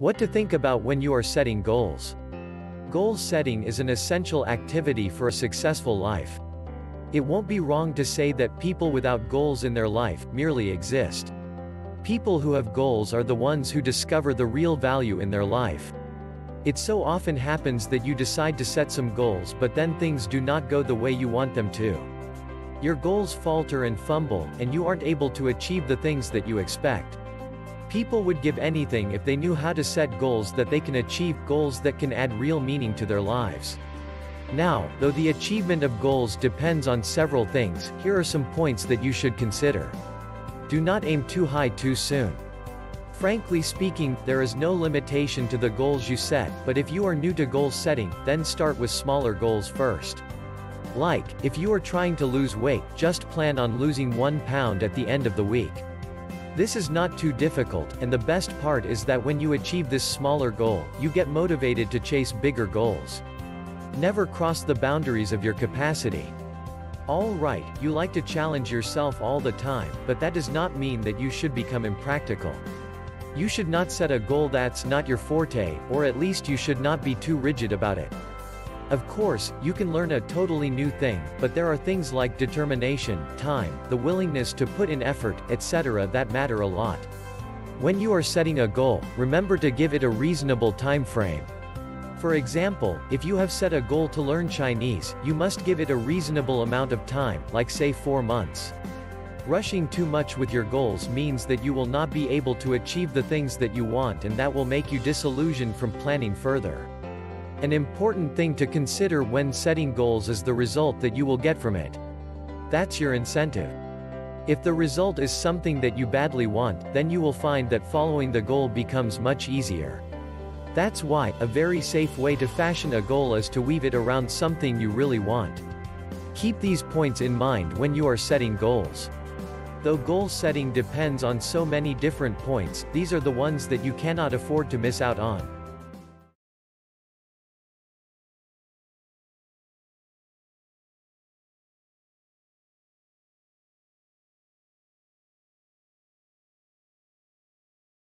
What to think about when you are setting goals. Goal setting is an essential activity for a successful life. It won't be wrong to say that people without goals in their life merely exist. People who have goals are the ones who discover the real value in their life. It so often happens that you decide to set some goals, but then things do not go the way you want them to. Your goals falter and fumble, and you aren't able to achieve the things that you expect. People would give anything if they knew how to set goals that they can achieve, goals that can add real meaning to their lives. Now, though the achievement of goals depends on several things, here are some points that you should consider. Do not aim too high too soon. Frankly speaking, there is no limitation to the goals you set, but if you are new to goal setting, then start with smaller goals first. Like, if you are trying to lose weight, just plan on losing 1 pound at the end of the week. This is not too difficult, and the best part is that when you achieve this smaller goal, you get motivated to chase bigger goals. Never cross the boundaries of your capacity. All right, you like to challenge yourself all the time, but that does not mean that you should become impractical. You should not set a goal that's not your forte, or at least you should not be too rigid about it. Of course, you can learn a totally new thing, but there are things like determination, time, the willingness to put in effort, etc. that matter a lot. When you are setting a goal, remember to give it a reasonable time frame. For example, if you have set a goal to learn Chinese, you must give it a reasonable amount of time, like say 4 months. Rushing too much with your goals means that you will not be able to achieve the things that you want, and that will make you disillusioned from planning further. An important thing to consider when setting goals is the result that you will get from it. That's your incentive. If the result is something that you badly want, then you will find that following the goal becomes much easier. That's why, a very safe way to fashion a goal is to weave it around something you really want. Keep these points in mind when you are setting goals. Though goal setting depends on so many different points, these are the ones that you cannot afford to miss out on.